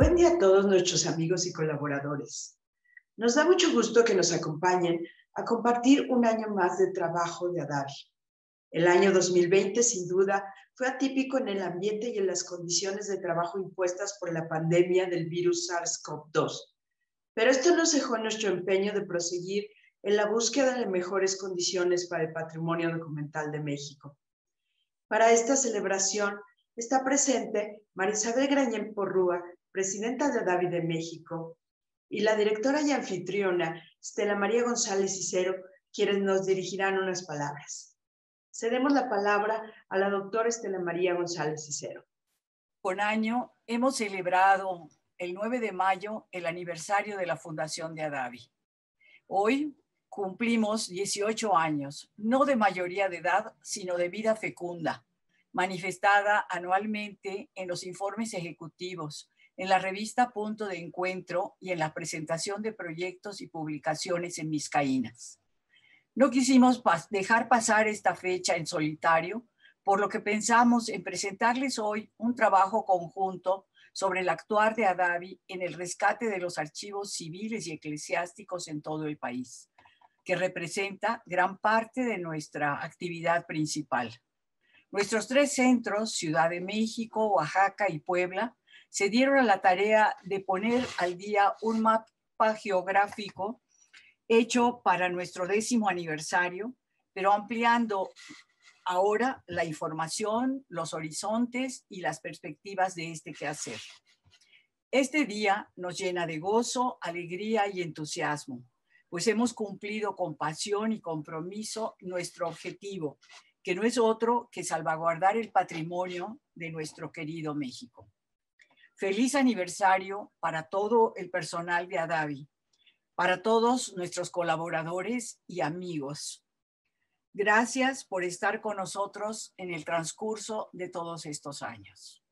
Buen día a todos nuestros amigos y colaboradores. Nos da mucho gusto que nos acompañen a compartir un año más de trabajo de Adabi. El año 2020, sin duda, fue atípico en el ambiente y en las condiciones de trabajo impuestas por la pandemia del virus SARS-CoV-2. Pero esto nos dejó nuestro empeño de proseguir en la búsqueda de mejores condiciones para el patrimonio documental de México. Para esta celebración está presente María Isabel Grañén Porrúa, presidenta de Adabi de México, y la directora y anfitriona Estela María González Cicero, quienes nos dirigirán unas palabras. Cedemos la palabra a la doctora Estela María González Cicero. Con año hemos celebrado el 9 de mayo el aniversario de la fundación de Adabi. Hoy cumplimos 18 años, no de mayoría de edad, sino de vida fecunda, manifestada anualmente en los informes ejecutivos, en la revista Punto de Encuentro y en la presentación de proyectos y publicaciones en Vizcaínas. No quisimos dejar pasar esta fecha en solitario, por lo que pensamos en presentarles hoy un trabajo conjunto sobre el actuar de Adabi en el rescate de los archivos civiles y eclesiásticos en todo el país, que representa gran parte de nuestra actividad principal. Nuestros tres centros, Ciudad de México, Oaxaca y Puebla, se dieron a la tarea de poner al día un mapa geográfico hecho para nuestro 10º aniversario, pero ampliando ahora la información, los horizontes y las perspectivas de este quehacer. Este día nos llena de gozo, alegría y entusiasmo, pues hemos cumplido con pasión y compromiso nuestro objetivo, que no es otro que salvaguardar el patrimonio de nuestro querido México. Feliz aniversario para todo el personal de Adabi, para todos nuestros colaboradores y amigos. Gracias por estar con nosotros en el transcurso de todos estos años.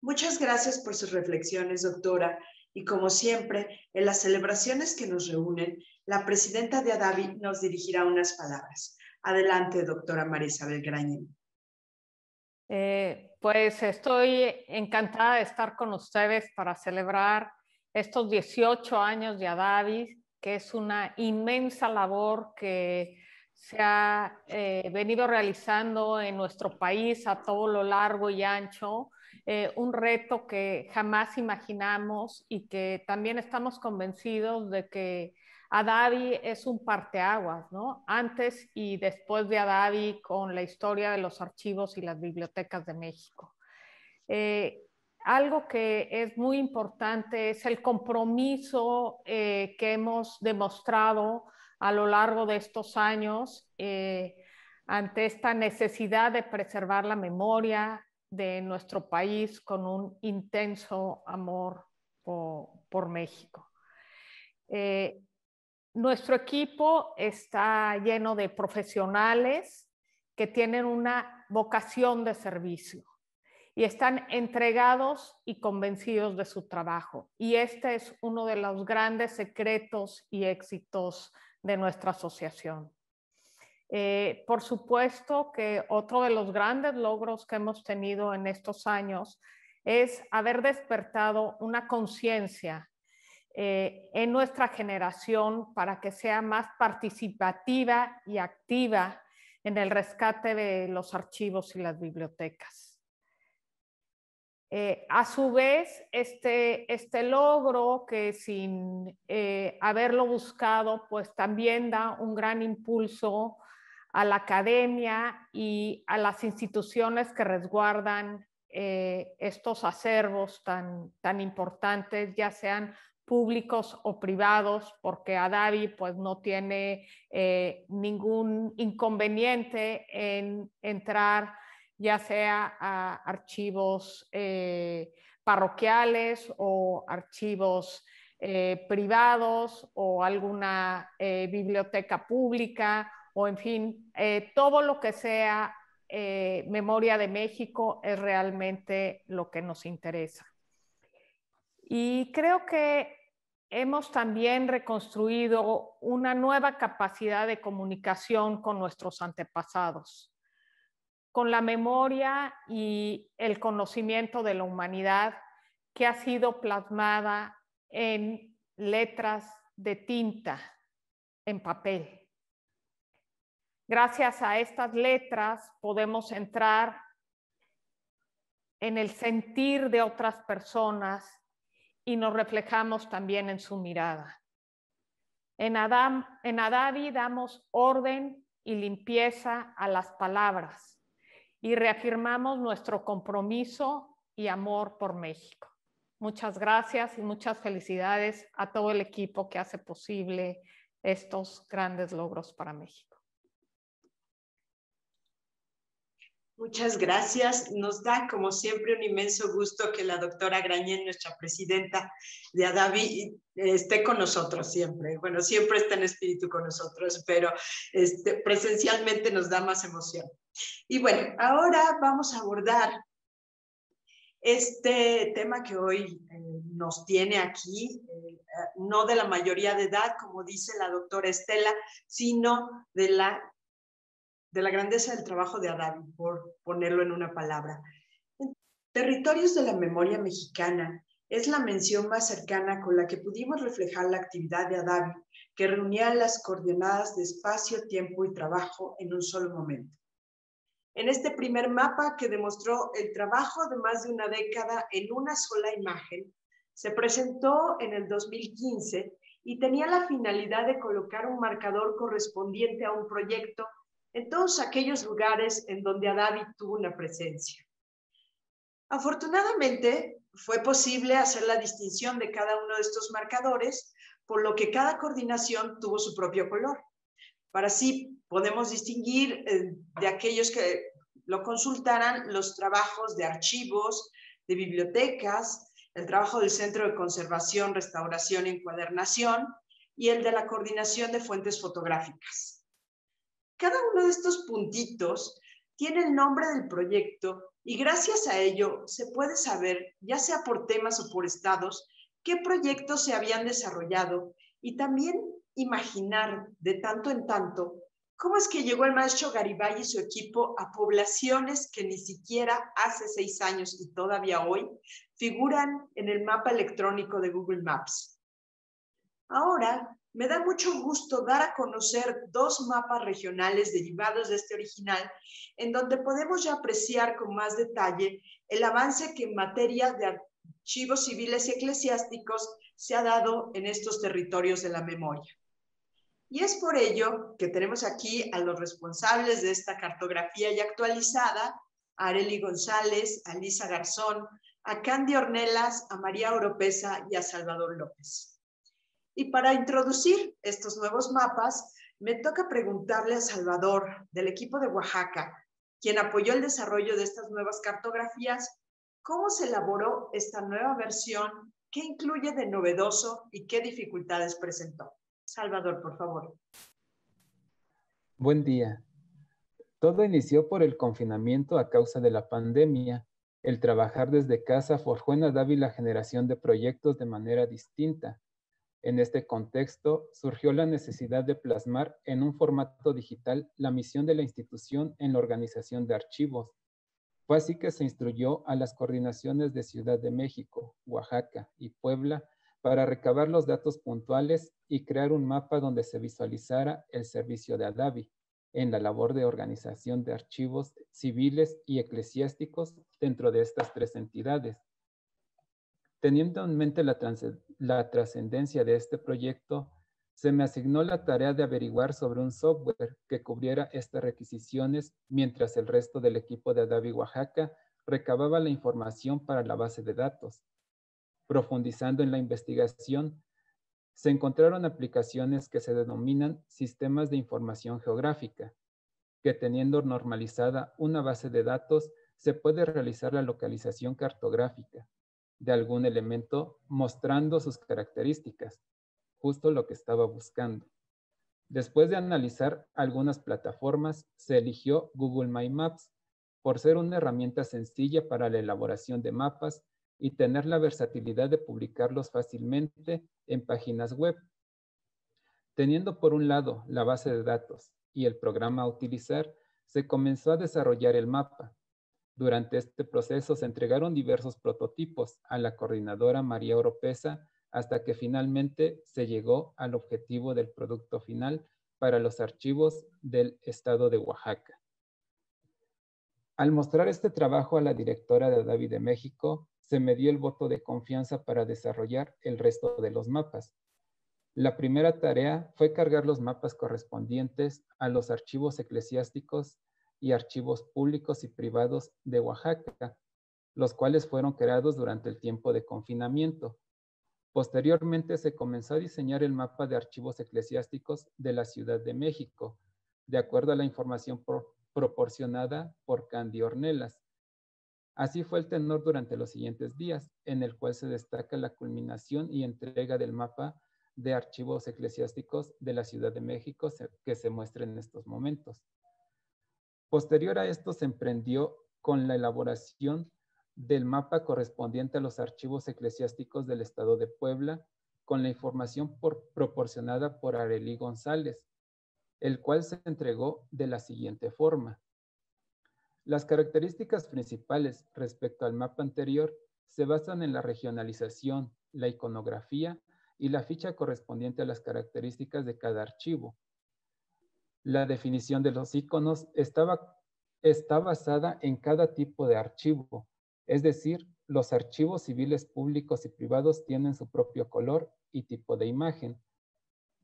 Muchas gracias por sus reflexiones, doctora. Y como siempre, en las celebraciones que nos reúnen, la presidenta de Adabi nos dirigirá unas palabras. Adelante, doctora María Isabel Grañén. Pues estoy encantada de estar con ustedes para celebrar estos 18 años de Adabi, que es una inmensa labor que se ha venido realizando en nuestro país a todo lo largo y ancho, un reto que jamás imaginamos y que también estamos convencidos de que Adabi es un parteaguas, ¿no? Antes y después de Adabi, con la historia de los archivos y las bibliotecas de México. Algo que es muy importante es el compromiso que hemos demostrado a lo largo de estos años ante esta necesidad de preservar la memoria de nuestro país con un intenso amor por México. Nuestro equipo está lleno de profesionales que tienen una vocación de servicio y están entregados y convencidos de su trabajo. Y este es uno de los grandes secretos y éxitos de nuestra asociación. Por supuesto que otro de los grandes logros que hemos tenido en estos años es haber despertado una conciencia en nuestra generación para que sea más participativa y activa en el rescate de los archivos y las bibliotecas. A su vez, este logro, que sin haberlo buscado, pues también da un gran impulso a la academia y a las instituciones que resguardan estos acervos tan importantes, ya sean públicos o privados, porque Adabi pues no tiene ningún inconveniente en entrar ya sea a archivos parroquiales o archivos privados o alguna biblioteca pública, o en fin, todo lo que sea memoria de México es realmente lo que nos interesa. Y creo que hemos también reconstruido una nueva capacidad de comunicación con nuestros antepasados, con la memoria y el conocimiento de la humanidad que ha sido plasmada en letras de tinta, en papel. Gracias a estas letras podemos entrar en el sentir de otras personas y nos reflejamos también en su mirada. En Adabi damos orden y limpieza a las palabras y reafirmamos nuestro compromiso y amor por México. Muchas gracias y muchas felicidades a todo el equipo que hace posible estos grandes logros para México. Muchas gracias. Nos da, como siempre, un inmenso gusto que la doctora Grañén, nuestra presidenta de Adabi, esté con nosotros siempre. Bueno, siempre está en espíritu con nosotros, pero presencialmente nos da más emoción. Y bueno, ahora vamos a abordar este tema que hoy nos tiene aquí, no de la mayoría de edad, como dice la doctora Estela, sino de la grandeza del trabajo de Adabi, por ponerlo en una palabra. Territorios de la memoria mexicana es la mención más cercana con la que pudimos reflejar la actividad de Adabi, que reunía las coordenadas de espacio, tiempo y trabajo en un solo momento. En este primer mapa, que demostró el trabajo de más de una década en una sola imagen, se presentó en el 2015 y tenía la finalidad de colocar un marcador correspondiente a un proyecto en todos aquellos lugares en donde Adabi tuvo una presencia. Afortunadamente, fue posible hacer la distinción de cada uno de estos marcadores, por lo que cada coordinación tuvo su propio color. Para así podemos distinguir de aquellos que lo consultaran los trabajos de archivos, de bibliotecas, el trabajo del Centro de Conservación, Restauración y Encuadernación y el de la Coordinación de Fuentes Fotográficas. Cada uno de estos puntitos tiene el nombre del proyecto y gracias a ello se puede saber, ya sea por temas o por estados, qué proyectos se habían desarrollado y también imaginar de tanto en tanto cómo es que llegó el maestro Garibay y su equipo a poblaciones que ni siquiera hace 6 años y todavía hoy figuran en el mapa electrónico de Google Maps. Ahora, me da mucho gusto dar a conocer 2 mapas regionales derivados de este original, en donde podemos ya apreciar con más detalle el avance que en materia de archivos civiles y eclesiásticos se ha dado en estos territorios de la memoria. Y es por ello que tenemos aquí a los responsables de esta cartografía ya actualizada, a Areli González, a Lisa Garzón, a Candy Ornelas, a María Oropeza y a Salvador López. Y para introducir estos nuevos mapas, me toca preguntarle a Salvador, del equipo de Oaxaca, quien apoyó el desarrollo de estas nuevas cartografías, ¿cómo se elaboró esta nueva versión? ¿Qué incluye de novedoso y qué dificultades presentó? Salvador, por favor. Buen día. Todo inició por el confinamiento a causa de la pandemia. El trabajar desde casa forjó en Adabi la generación de proyectos de manera distinta. En este contexto, surgió la necesidad de plasmar en un formato digital la misión de la institución en la organización de archivos. Fue así que se instruyó a las coordinaciones de Ciudad de México, Oaxaca y Puebla para recabar los datos puntuales y crear un mapa donde se visualizara el servicio de Adabi en la labor de organización de archivos civiles y eclesiásticos dentro de estas 3 entidades. Teniendo en mente la trascendencia de este proyecto, se me asignó la tarea de averiguar sobre un software que cubriera estas requisiciones, mientras el resto del equipo de Adabi Oaxaca recababa la información para la base de datos. Profundizando en la investigación, se encontraron aplicaciones que se denominan sistemas de información geográfica, que teniendo normalizada una base de datos, se puede realizar la localización cartográfica de algún elemento mostrando sus características, justo lo que estaba buscando. Después de analizar algunas plataformas, se eligió Google My Maps por ser una herramienta sencilla para la elaboración de mapas y tener la versatilidad de publicarlos fácilmente en páginas web. Teniendo por un lado la base de datos y el programa a utilizar, se comenzó a desarrollar el mapa. Durante este proceso se entregaron diversos prototipos a la coordinadora María Oropeza hasta que finalmente se llegó al objetivo del producto final para los archivos del estado de Oaxaca. Al mostrar este trabajo a la directora de Adabi de México, se me dio el voto de confianza para desarrollar el resto de los mapas. La primera tarea fue cargar los mapas correspondientes a los archivos eclesiásticos y archivos públicos y privados de Oaxaca, los cuales fueron creados durante el tiempo de confinamiento. Posteriormente se comenzó a diseñar el mapa de archivos eclesiásticos de la Ciudad de México, de acuerdo a la información proporcionada por Candy Ornelas. Así fue el tenor durante los siguientes días, en el cual se destaca la culminación y entrega del mapa de archivos eclesiásticos de la Ciudad de México que se muestra en estos momentos. Posterior a esto se emprendió con la elaboración del mapa correspondiente a los archivos eclesiásticos del estado de Puebla con la información proporcionada por Areli González, el cual se entregó de la siguiente forma. Las características principales respecto al mapa anterior se basan en la regionalización, la iconografía y la ficha correspondiente a las características de cada archivo. La definición de los iconos está basada en cada tipo de archivo. Es decir, los archivos civiles públicos y privados tienen su propio color y tipo de imagen.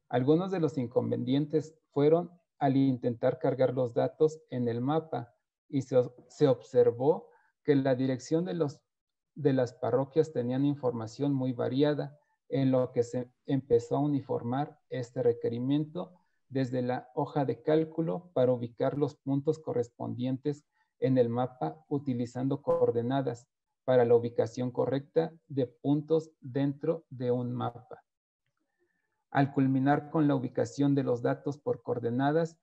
Algunos de los inconvenientes fueron al intentar cargar los datos en el mapa y se observó que la dirección de las parroquias tenían información muy variada, en lo que se empezó a uniformar este requerimiento desde la hoja de cálculo para ubicar los puntos correspondientes en el mapa utilizando coordenadas para la ubicación correcta de puntos dentro de un mapa. Al culminar con la ubicación de los datos por coordenadas,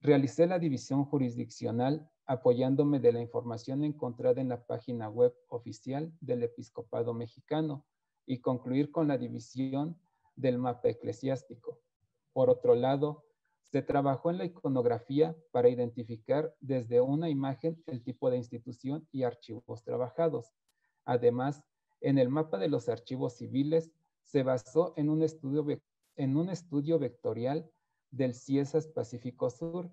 realicé la división jurisdiccional apoyándome de la información encontrada en la página web oficial del Episcopado Mexicano y concluir con la división del mapa eclesiástico. Por otro lado, se trabajó en la iconografía para identificar desde una imagen el tipo de institución y archivos trabajados. Además, en el mapa de los archivos civiles se basó en un estudio vectorial del CIESAS Pacífico Sur.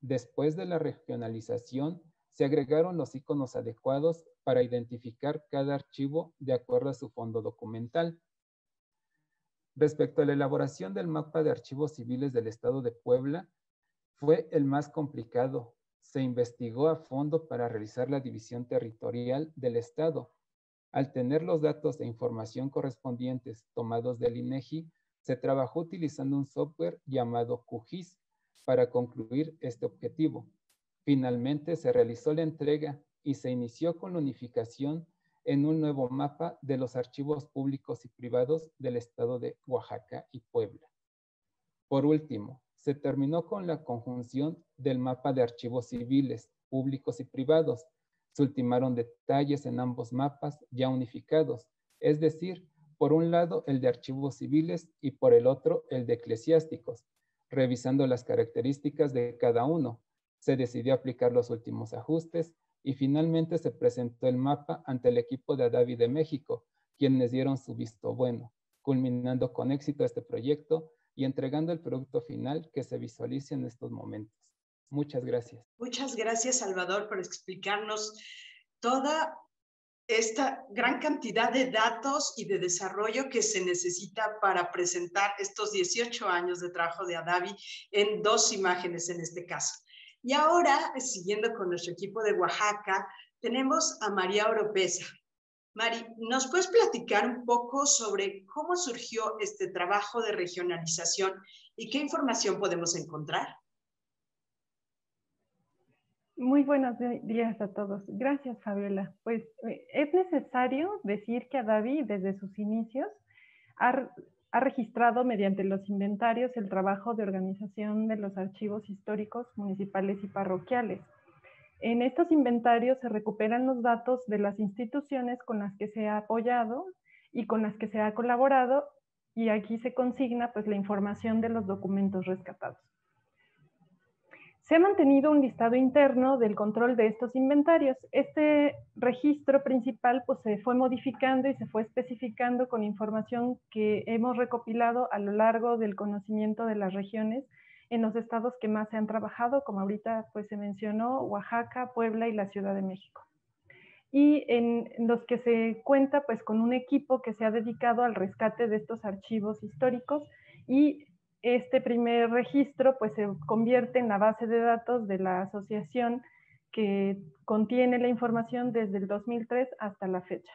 Después de la regionalización, se agregaron los iconos adecuados para identificar cada archivo de acuerdo a su fondo documental. Respecto a la elaboración del mapa de archivos civiles del estado de Puebla, fue el más complicado. Se investigó a fondo para realizar la división territorial del estado. Al tener los datos e información correspondientes tomados del INEGI, se trabajó utilizando un software llamado QGIS para concluir este objetivo. Finalmente se realizó la entrega y se inició con la unificación en un nuevo mapa de los archivos públicos y privados del estado de Oaxaca y Puebla. Por último, se terminó con la conjunción del mapa de archivos civiles, públicos y privados. Se ultimaron detalles en ambos mapas ya unificados, es decir, por un lado el de archivos civiles y por el otro el de eclesiásticos. Revisando las características de cada uno, se decidió aplicar los últimos ajustes y finalmente se presentó el mapa ante el equipo de Adabi de México, quienes dieron su visto bueno, culminando con éxito este proyecto y entregando el producto final que se visualiza en estos momentos. Muchas gracias. Muchas gracias, Salvador, por explicarnos toda esta gran cantidad de datos y de desarrollo que se necesita para presentar estos 18 años de trabajo de Adabi en dos imágenes en este caso. Y ahora, siguiendo con nuestro equipo de Oaxaca, tenemos a María Oropeza. Mari, ¿nos puedes platicar un poco sobre cómo surgió este trabajo de regionalización y qué información podemos encontrar? Muy buenos días a todos. Gracias, Fabiola. Pues es necesario decir que Adabi, desde sus inicios, ha registrado mediante los inventarios el trabajo de organización de los archivos históricos, municipales y parroquiales. En estos inventarios se recuperan los datos de las instituciones con las que se ha apoyado y con las que se ha colaborado, y aquí se consigna pues la información de los documentos rescatados. Se ha mantenido un listado interno del control de estos inventarios. Este registro principal pues, se fue modificando y se fue especificando con información que hemos recopilado a lo largo del conocimiento de las regiones en los estados que más se han trabajado, como ahorita pues, se mencionó, Oaxaca, Puebla y la Ciudad de México. Y en los que se cuenta pues, con un equipo que se ha dedicado al rescate de estos archivos históricos y este primer registro pues, se convierte en la base de datos de la asociación que contiene la información desde el 2003 hasta la fecha.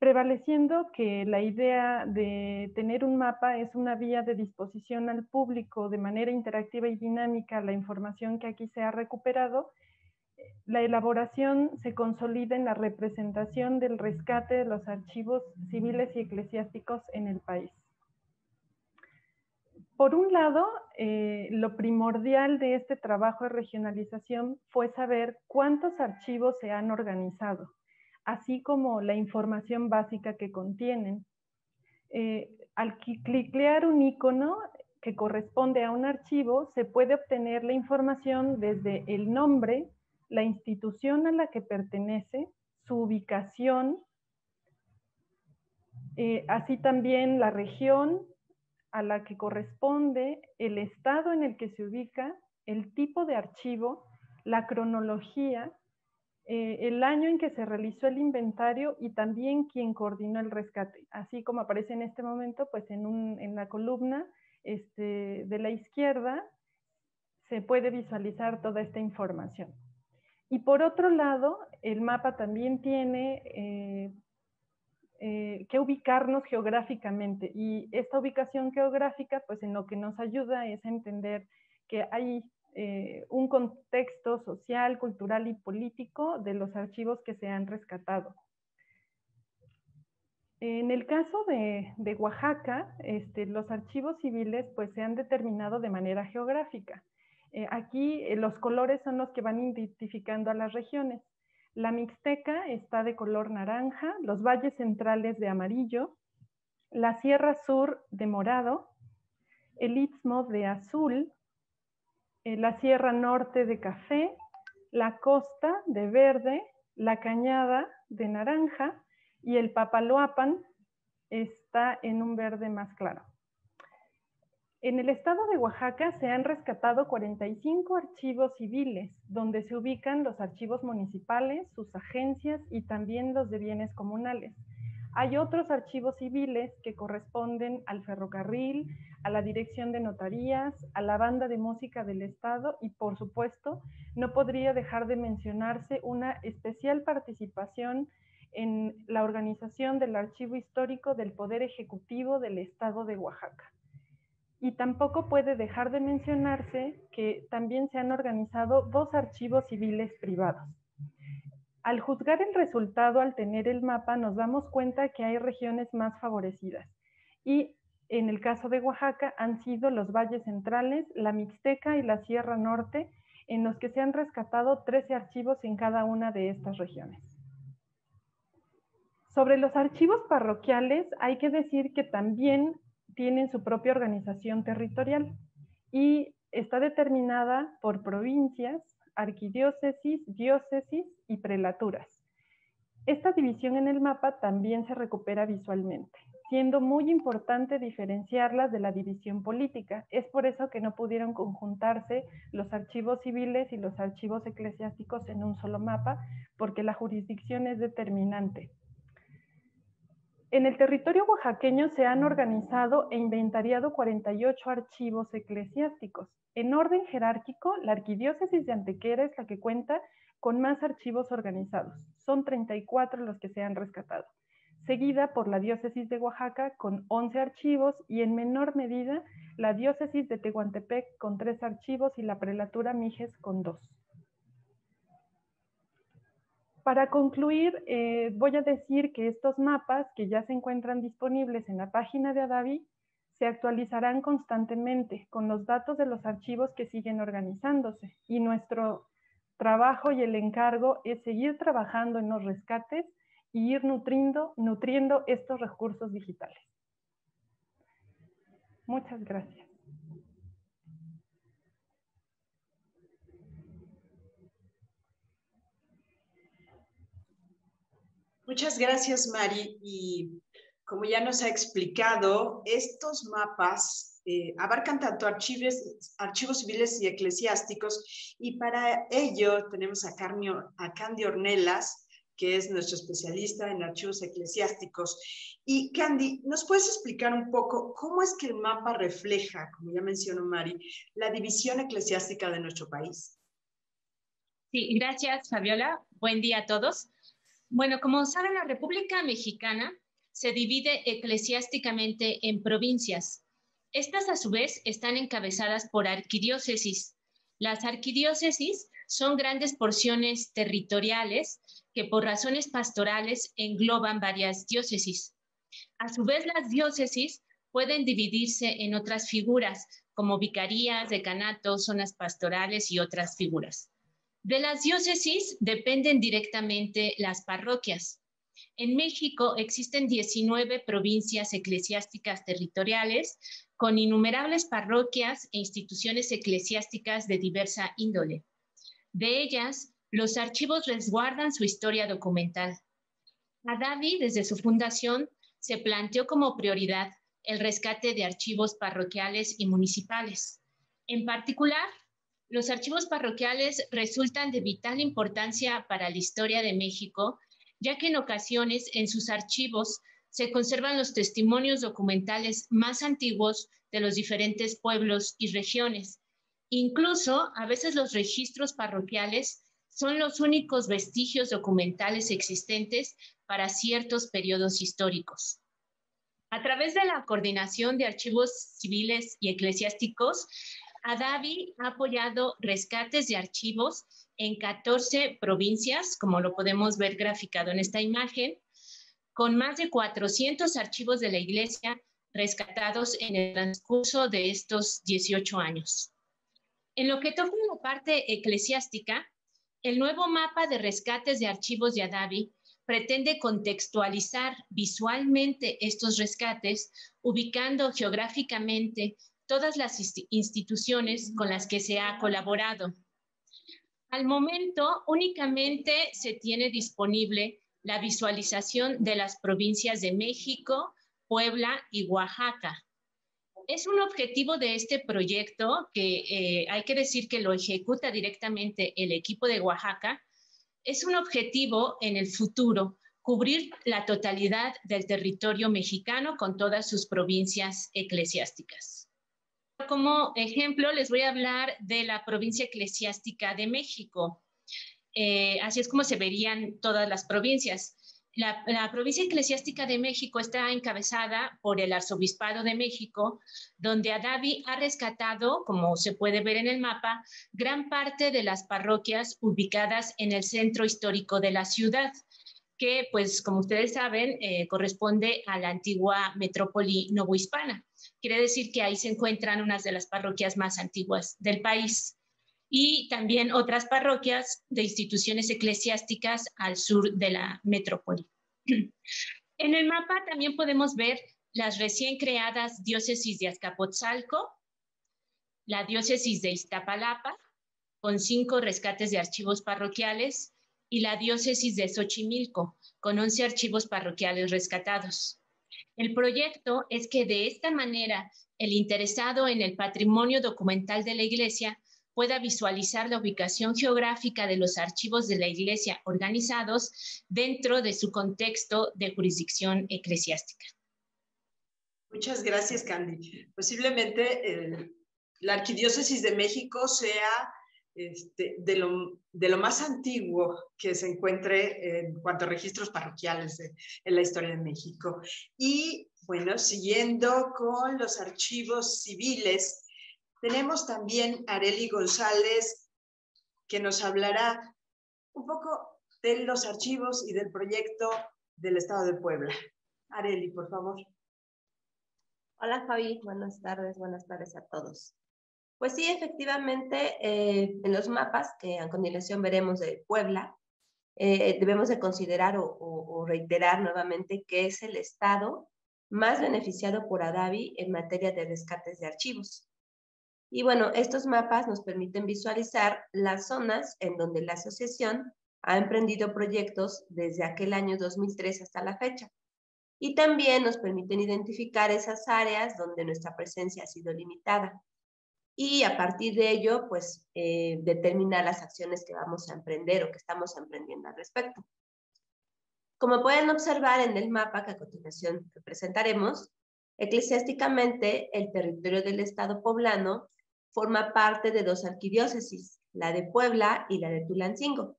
Prevaleciendo que la idea de tener un mapa es una vía de disposición al público de manera interactiva y dinámica, la información que aquí se ha recuperado, la elaboración se consolida en la representación del rescate de los archivos civiles y eclesiásticos en el país. Por un lado, lo primordial de este trabajo de regionalización fue saber cuántos archivos se han organizado, así como la información básica que contienen. Al cliquear un icono que corresponde a un archivo, se puede obtener la información desde el nombre, la institución a la que pertenece, su ubicación, así también la región a la que corresponde, el estado en el que se ubica, el tipo de archivo, la cronología, el año en que se realizó el inventario y también quién coordinó el rescate. Así como aparece en este momento, pues en la columna de la izquierda se puede visualizar toda esta información. Y por otro lado, el mapa también tiene que ubicarnos geográficamente, y esta ubicación geográfica pues en lo que nos ayuda es a entender que hay un contexto social, cultural y político de los archivos que se han rescatado. En el caso de Oaxaca, los archivos civiles pues se han determinado de manera geográfica. Aquí los colores son los que van identificando a las regiones. La Mixteca está de color naranja, los valles centrales de amarillo, la Sierra Sur de morado, el Istmo de azul, la Sierra Norte de café, la costa de verde, la Cañada de naranja y el Papaloapan está en un verde más claro. En el estado de Oaxaca se han rescatado 45 archivos civiles, donde se ubican los archivos municipales, sus agencias y también los de bienes comunales. Hay otros archivos civiles que corresponden al ferrocarril, a la dirección de notarías, a la banda de música del estado y, por supuesto, no podría dejar de mencionarse una especial participación en la organización del archivo histórico del Poder Ejecutivo del estado de Oaxaca. Y tampoco puede dejar de mencionarse que también se han organizado dos archivos civiles privados. Al juzgar el resultado, al tener el mapa, nos damos cuenta que hay regiones más favorecidas. Y en el caso de Oaxaca han sido los valles centrales, la Mixteca y la Sierra Norte, en los que se han rescatado 13 archivos en cada una de estas regiones. Sobre los archivos parroquiales, hay que decir que también tienen su propia organización territorial y está determinada por provincias, arquidiócesis, diócesis y prelaturas. Esta división en el mapa también se recupera visualmente, siendo muy importante diferenciarlas de la división política. Es por eso que no pudieron conjuntarse los archivos civiles y los archivos eclesiásticos en un solo mapa, porque la jurisdicción es determinante. En el territorio oaxaqueño se han organizado e inventariado 48 archivos eclesiásticos. En orden jerárquico, la Arquidiócesis de Antequera es la que cuenta con más archivos organizados. Son 34 los que se han rescatado. Seguida por la Diócesis de Oaxaca con 11 archivos y en menor medida la Diócesis de Tehuantepec con 3 archivos y la Prelatura Mijes con 2. Para concluir, voy a decir que estos mapas, que ya se encuentran disponibles en la página de Adabi, se actualizarán constantemente con los datos de los archivos que siguen organizándose. Y nuestro trabajo y el encargo es seguir trabajando en los rescates y ir nutriendo estos recursos digitales. Muchas gracias. Muchas gracias, Mari. Y como ya nos ha explicado, estos mapas abarcan tanto archivos civiles y eclesiásticos, y para ello tenemos a Candy Ornelas, que es nuestro especialista en archivos eclesiásticos. Y Candy, ¿nos puedes explicar un poco cómo es que el mapa refleja, como ya mencionó Mari, la división eclesiástica de nuestro país? Sí, gracias, Fabiola. Buen día a todos. Bueno, como saben, la República Mexicana se divide eclesiásticamente en provincias. Estas, a su vez, están encabezadas por arquidiócesis. Las arquidiócesis son grandes porciones territoriales que por razones pastorales engloban varias diócesis. A su vez, las diócesis pueden dividirse en otras figuras, como vicarías, decanatos, zonas pastorales y otras figuras. De las diócesis dependen directamente las parroquias. En México existen 19 provincias eclesiásticas territoriales con innumerables parroquias e instituciones eclesiásticas de diversa índole. De ellas, los archivos resguardan su historia documental. Adabi, desde su fundación, se planteó como prioridad el rescate de archivos parroquiales y municipales. En particular, los archivos parroquiales resultan de vital importancia para la historia de México, ya que en ocasiones en sus archivos se conservan los testimonios documentales más antiguos de los diferentes pueblos y regiones. Incluso, a veces los registros parroquiales son los únicos vestigios documentales existentes para ciertos periodos históricos. A través de la coordinación de archivos civiles y eclesiásticos, Adabi ha apoyado rescates de archivos en 14 provincias, como lo podemos ver graficado en esta imagen, con más de 400 archivos de la Iglesia rescatados en el transcurso de estos 18 años. En lo que toca la parte eclesiástica, el nuevo mapa de rescates de archivos de Adabi pretende contextualizar visualmente estos rescates, ubicando geográficamente todas las instituciones con las que se ha colaborado. Al momento, únicamente se tiene disponible la visualización de las provincias de México, Puebla y Oaxaca. Es un objetivo de este proyecto que hay que decir que lo ejecuta directamente el equipo de Oaxaca. Es un objetivo en el futuro cubrir la totalidad del territorio mexicano con todas sus provincias eclesiásticas. Como ejemplo, les voy a hablar de la provincia eclesiástica de México. Así es como se verían todas las provincias. La provincia eclesiástica de México está encabezada por el Arzobispado de México, donde Adabi ha rescatado, como se puede ver en el mapa, gran parte de las parroquias ubicadas en el centro histórico de la ciudad, que, pues, como ustedes saben, corresponde a la antigua metrópoli novohispana. Quiere decir que ahí se encuentran unas de las parroquias más antiguas del país y también otras parroquias de instituciones eclesiásticas al sur de la metrópoli. En el mapa también podemos ver las recién creadas diócesis de Azcapotzalco, la diócesis de Iztapalapa, con 5 rescates de archivos parroquiales, y la diócesis de Xochimilco, con 11 archivos parroquiales rescatados. El proyecto es que de esta manera el interesado en el patrimonio documental de la Iglesia pueda visualizar la ubicación geográfica de los archivos de la Iglesia organizados dentro de su contexto de jurisdicción eclesiástica. Muchas gracias, Candy. Posiblemente la Arquidiócesis de México sea de lo más antiguo que se encuentre en cuanto a registros parroquiales en la historia de México. Y bueno, siguiendo con los archivos civiles, tenemos también a Areli González, que nos hablará un poco de los archivos y del proyecto del Estado de Puebla. Areli, por favor. Hola, Fabi. Buenas tardes a todos. Pues sí, efectivamente, en los mapas que a continuación veremos de Puebla, debemos de considerar o reiterar nuevamente que es el estado más beneficiado por Adabi en materia de rescates de archivos. Y bueno, estos mapas nos permiten visualizar las zonas en donde la asociación ha emprendido proyectos desde aquel año 2003 hasta la fecha. Y también nos permiten identificar esas áreas donde nuestra presencia ha sido limitada. Y a partir de ello, pues, determinar las acciones que vamos a emprender o que estamos emprendiendo al respecto. Como pueden observar en el mapa que a continuación presentaremos, eclesiásticamente el territorio del estado poblano forma parte de dos arquidiócesis, la de Puebla y la de Tulancingo,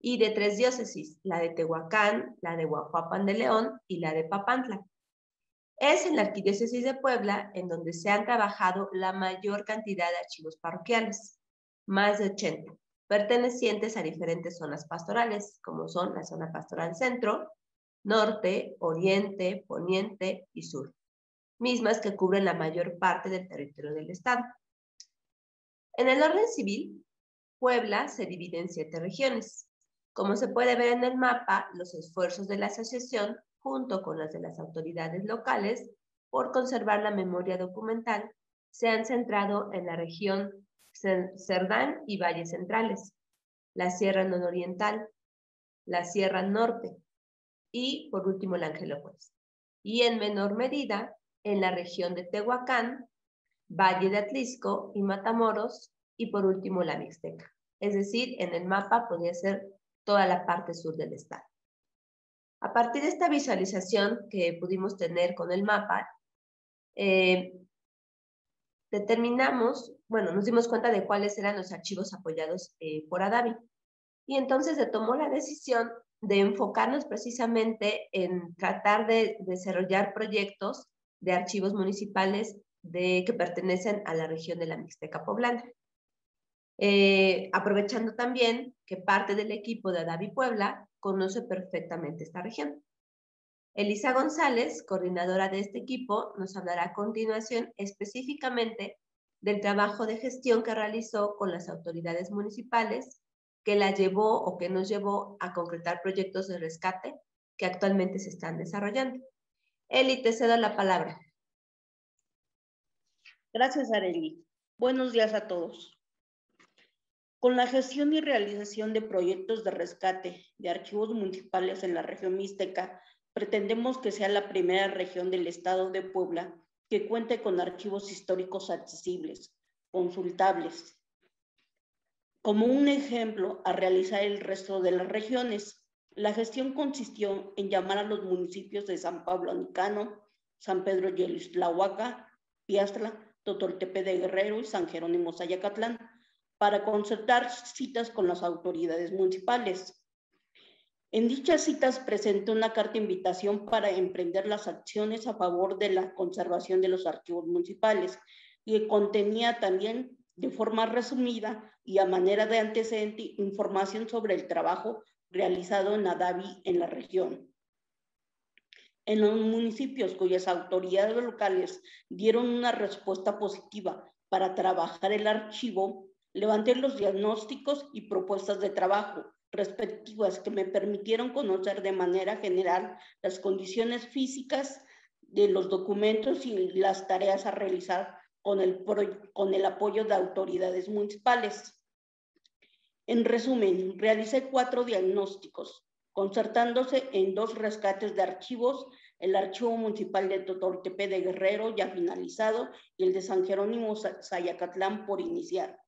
y de tres diócesis, la de Tehuacán, la de Huajuapan de León y la de Papantla. Es en la Arquidiócesis de Puebla en donde se han trabajado la mayor cantidad de archivos parroquiales, más de 80, pertenecientes a diferentes zonas pastorales, como son la zona pastoral centro, norte, oriente, poniente y sur, mismas que cubren la mayor parte del territorio del estado. En el orden civil, Puebla se divide en 7 regiones. Como se puede ver en el mapa, los esfuerzos de la asociación, junto con las de las autoridades locales, por conservar la memoria documental, se han centrado en la región Cerdán y Valles Centrales, la Sierra Nororiental, la Sierra Norte y, por último, el Angelópolis. Y en menor medida, en la región de Tehuacán, Valle de Atlisco y Matamoros y, por último, la Mixteca. Es decir, en el mapa podría ser toda la parte sur del estado. A partir de esta visualización que pudimos tener con el mapa, nos dimos cuenta de cuáles eran los archivos apoyados por Adabi. Y entonces se tomó la decisión de enfocarnos precisamente en tratar de desarrollar proyectos de archivos municipales que pertenecen a la región de la Mixteca poblana. Aprovechando también que parte del equipo de Adabi Puebla conoce perfectamente esta región. Elisa González, coordinadora de este equipo, nos hablará a continuación específicamente del trabajo de gestión que realizó con las autoridades municipales que la llevó o que nos llevó a concretar proyectos de rescate que actualmente se están desarrollando. Eli, te cedo la palabra. Gracias, Areli. Buenos días a todos. Con la gestión y realización de proyectos de rescate de archivos municipales en la región mixteca, pretendemos que sea la primera región del estado de Puebla que cuente con archivos históricos accesibles, consultables, como un ejemplo a realizar el resto de las regiones. La gestión consistió en llamar a los municipios de San Pablo Anicano, San Pedro Yelistlahuaca, Piastla, Totoltepec de Guerrero y San Jerónimo Zayacatlán, para concertar citas con las autoridades municipales. En dichas citas presenté una carta de invitación para emprender las acciones a favor de la conservación de los archivos municipales y contenía también de forma resumida y a manera de antecedente información sobre el trabajo realizado en Adabi en la región. En los municipios cuyas autoridades locales dieron una respuesta positiva para trabajar el archivo, levanté los diagnósticos y propuestas de trabajo respectivas que me permitieron conocer de manera general las condiciones físicas de los documentos y las tareas a realizar con el apoyo de autoridades municipales. En resumen, realicé 4 diagnósticos, concertándose en 2 rescates de archivos. El archivo municipal de Totoltepec de Guerrero ya finalizado y el de San Jerónimo Zayacatlán por iniciar.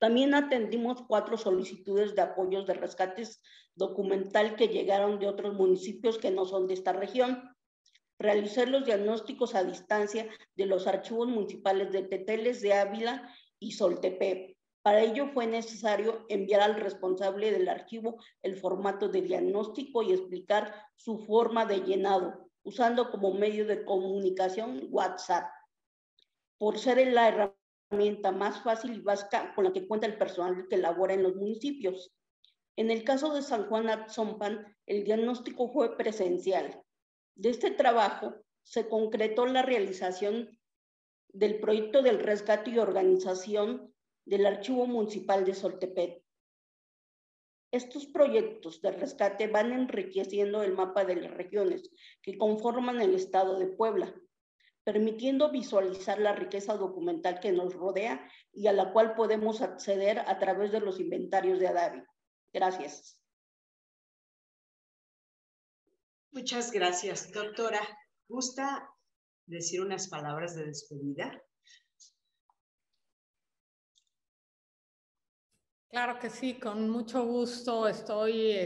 También atendimos 4 solicitudes de apoyos de rescates documental que llegaron de otros municipios que no son de esta región. Realicé los diagnósticos a distancia de los archivos municipales de Teteles de Ávila y Soltepec. Para ello fue necesario enviar al responsable del archivo el formato de diagnóstico y explicar su forma de llenado, usando como medio de comunicación WhatsApp. Por ser la herramienta más fácil y básica con la que cuenta el personal que labora en los municipios. En el caso de San Juan Atzompan, el diagnóstico fue presencial. De este trabajo se concretó la realización del proyecto del rescate y organización del Archivo Municipal de Soltepec. Estos proyectos de rescate van enriqueciendo el mapa de las regiones que conforman el estado de Puebla, permitiendo visualizar la riqueza documental que nos rodea y a la cual podemos acceder a través de los inventarios de Adabi. Gracias. Muchas gracias, doctora. ¿Gusta decir unas palabras de despedida? Claro que sí, con mucho gusto. Estoy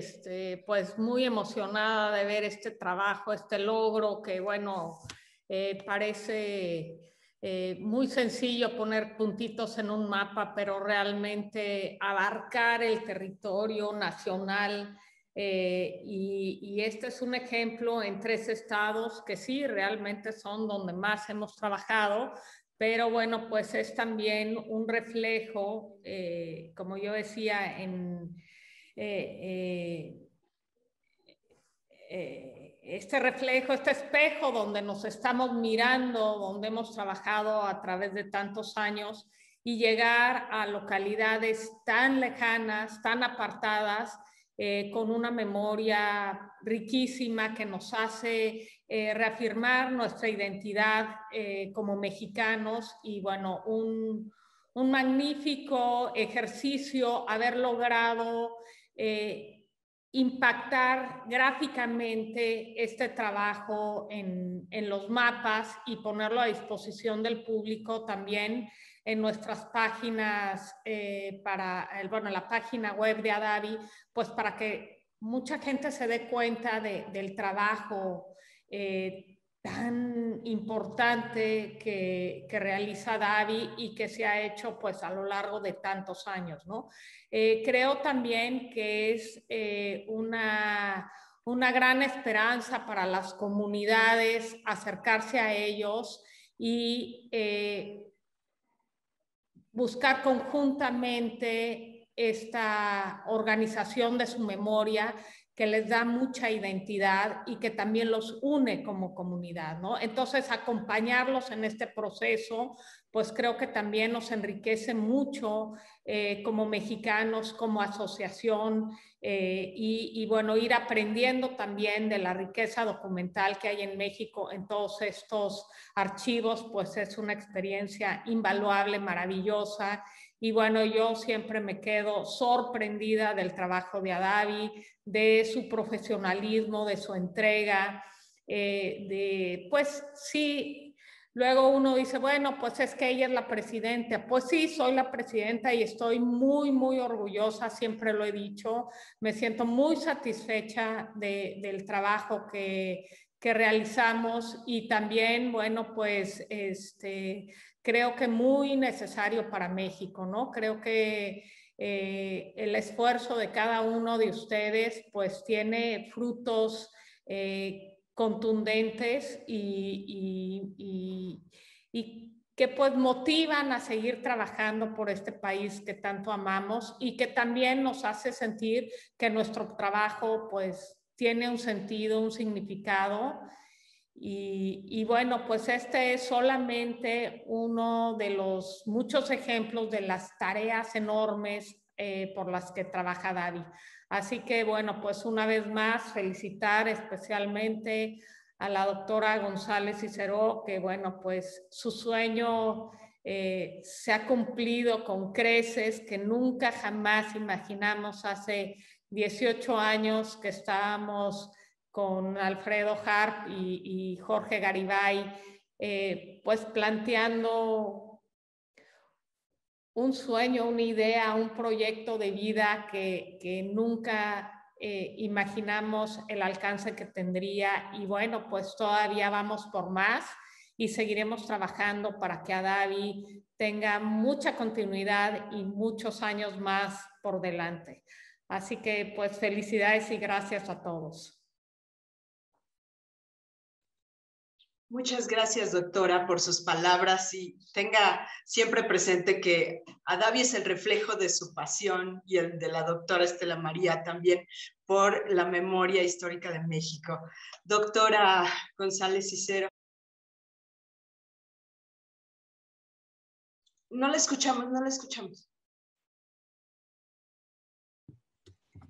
pues muy emocionada de ver este trabajo, este logro que, bueno, parece muy sencillo poner puntitos en un mapa, pero realmente abarcar el territorio nacional. Y este es un ejemplo en 3 estados que sí, realmente son donde más hemos trabajado, pero bueno, pues es también un reflejo, como yo decía, este reflejo, este espejo donde nos estamos mirando, donde hemos trabajado a través de tantos años y llegar a localidades tan lejanas, tan apartadas, con una memoria riquísima que nos hace reafirmar nuestra identidad como mexicanos y bueno, un magnífico ejercicio haber logrado impactar gráficamente este trabajo en los mapas y ponerlo a disposición del público también en nuestras páginas, bueno, la página web de Adabi, pues para que mucha gente se dé cuenta del trabajo tan importante que realiza Adabi y que se ha hecho pues a lo largo de tantos años, ¿no? Creo también que es una gran esperanza para las comunidades acercarse a ellos y buscar conjuntamente esta organización de su memoria que les da mucha identidad y que también los une como comunidad, ¿no? Entonces, acompañarlos en este proceso, pues creo que también nos enriquece mucho como mexicanos, como asociación y bueno, ir aprendiendo también de la riqueza documental que hay en México en todos estos archivos, pues es una experiencia invaluable, maravillosa. Y bueno, yo siempre me quedo sorprendida del trabajo de Adabi, de su profesionalismo, de su entrega, pues sí, luego uno dice, bueno, pues es que ella es la presidenta. Pues sí, soy la presidenta y estoy muy, muy orgullosa, siempre lo he dicho. Me siento muy satisfecha del trabajo que realizamos y también, bueno, pues creo que muy necesario para México, ¿no? Creo que el esfuerzo de cada uno de ustedes pues tiene frutos contundentes y que pues motivan a seguir trabajando por este país que tanto amamos y que también nos hace sentir que nuestro trabajo pues tiene un sentido, un significado y bueno, pues este es solamente uno de los muchos ejemplos de las tareas enormes por las que trabaja Adabi. Así que bueno, pues una vez más felicitar especialmente a la doctora González Cicero, que bueno, pues su sueño se ha cumplido con creces, que nunca jamás imaginamos hace 18 años que estábamos con Alfredo Harp y Jorge Garibay, pues planteando un sueño, una idea, un proyecto de vida que nunca imaginamos el alcance que tendría. Y bueno, pues todavía vamos por más y seguiremos trabajando para que Adabi tenga mucha continuidad y muchos años más por delante. Así que, pues, felicidades y gracias a todos. Muchas gracias, doctora, por sus palabras y tenga siempre presente que Adabi es el reflejo de su pasión y el de la doctora Estela María también por la memoria histórica de México. Doctora González Cicero. No la escuchamos, no la escuchamos.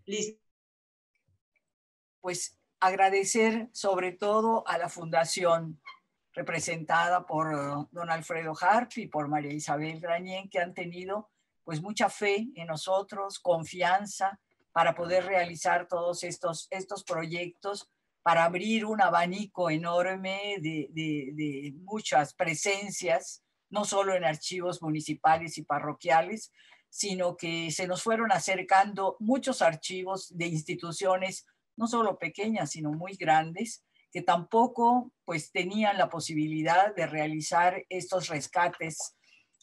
Listo. Pues agradecer sobre todo a la fundación representada por don Alfredo Harp y por María Isabel Grañén, que han tenido pues mucha fe en nosotros, confianza para poder realizar todos estos proyectos, para abrir un abanico enorme de muchas presencias, no solo en archivos municipales y parroquiales, sino que se nos fueron acercando muchos archivos de instituciones, no solo pequeñas, sino muy grandes, que tampoco pues, tenían la posibilidad de realizar estos rescates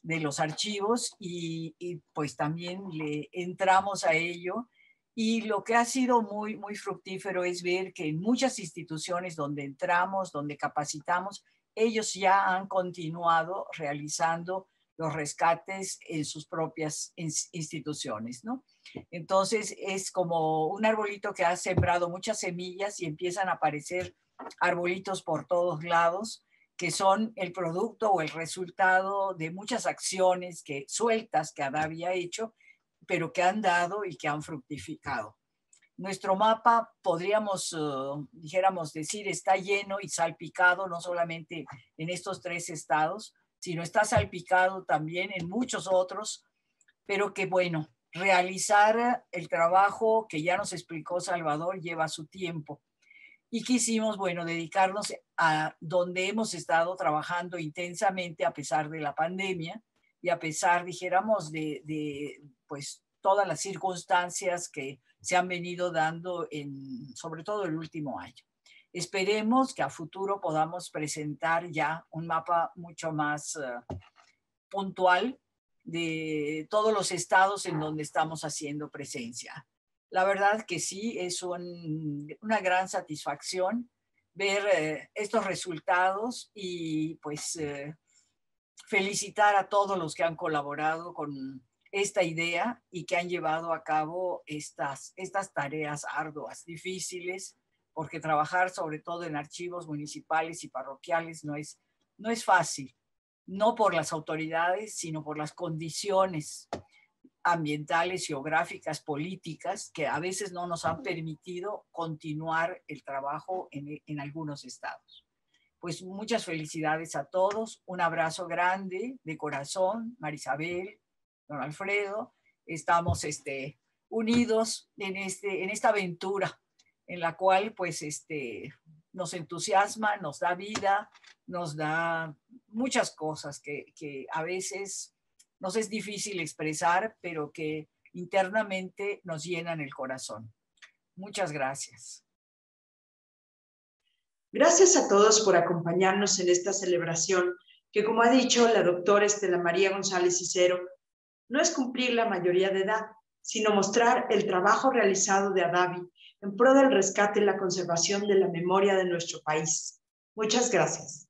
de los archivos y pues también le entramos a ello. Y lo que ha sido muy, muy fructífero es ver que en muchas instituciones donde entramos, donde capacitamos, ellos ya han continuado realizando los rescates en sus propias instituciones, ¿no? Entonces es como un arbolito que ha sembrado muchas semillas y empiezan a aparecer arbolitos por todos lados que son el producto o el resultado de muchas acciones sueltas que Adabi ha hecho, pero que han dado y que han fructificado. Nuestro mapa, podríamos, dijéramos decir, está lleno y salpicado no solamente en estos 3 estados, sino está salpicado también en muchos otros, pero que bueno, realizar el trabajo que ya nos explicó Salvador lleva su tiempo. Y quisimos, bueno, dedicarnos a donde hemos estado trabajando intensamente a pesar de la pandemia y a pesar, dijéramos, de pues, todas las circunstancias que se han venido dando, sobre todo el último año. Esperemos que a futuro podamos presentar ya un mapa mucho más puntual de todos los estados en donde estamos haciendo presencia. La verdad que sí, es una gran satisfacción ver estos resultados y pues felicitar a todos los que han colaborado con esta idea y que han llevado a cabo estas tareas arduas, difíciles, porque trabajar sobre todo en archivos municipales y parroquiales no es fácil, no por las autoridades, sino por las condiciones ambientales, geográficas, políticas, que a veces no nos han permitido continuar el trabajo en algunos estados. Pues muchas felicidades a todos, un abrazo grande de corazón, María Isabel, don Alfredo, estamos unidos en esta aventura en la cual pues, nos entusiasma, nos da vida, nos da muchas cosas que a veces nos es difícil expresar, pero que internamente nos llenan el corazón. Muchas gracias. Gracias a todos por acompañarnos en esta celebración, que como ha dicho la doctora Estela María González Cicero, no es cumplir la mayoría de edad, sino mostrar el trabajo realizado de Adabi en pro del rescate y la conservación de la memoria de nuestro país. Muchas gracias.